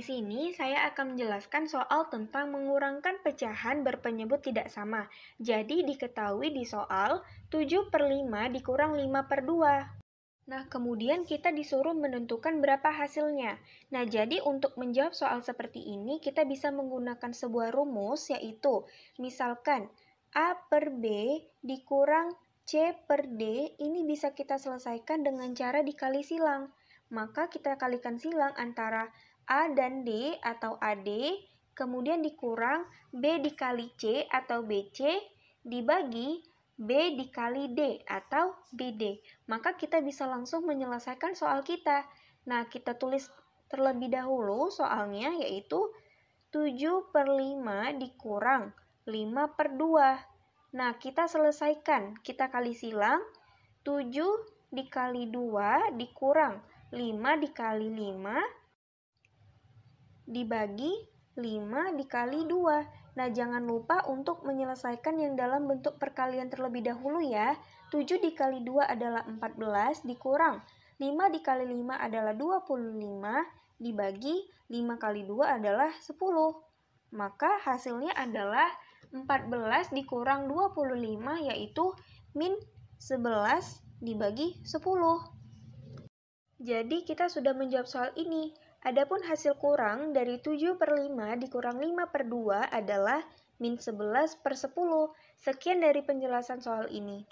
Di sini saya akan menjelaskan soal tentang mengurangkan pecahan berpenyebut tidak sama. Jadi diketahui di soal 7/5 dikurang 5/2. Nah, kemudian kita disuruh menentukan berapa hasilnya. Nah, jadi untuk menjawab soal seperti ini, kita bisa menggunakan sebuah rumus, yaitu misalkan A per B dikurang C per D, ini bisa kita selesaikan dengan cara dikali silang. Maka kita kalikan silang antara A dan D atau AD, kemudian dikurang B dikali C atau BC, dibagi B dikali D atau BD. Maka kita bisa langsung menyelesaikan soal kita. Nah, kita tulis terlebih dahulu soalnya, yaitu 7/5 dikurang 5/2. Nah, kita selesaikan. Kita kali silang, 7 dikali 2 dikurang 5 dikali 5 dibagi 5 dikali 2. Nah, jangan lupa untuk menyelesaikan yang dalam bentuk perkalian terlebih dahulu ya. 7 dikali 2 adalah 14 dikurang 5 dikali 5 adalah 25 dibagi 5 kali 2 adalah 10. Maka hasilnya adalah 14 dikurang 25, yaitu min 11 dibagi 10. Jadi kita sudah menjawab soal ini. Adapun hasil kurang dari 7/5 dikurang 5/2 adalah min 11/10. Sekian dari penjelasan soal ini.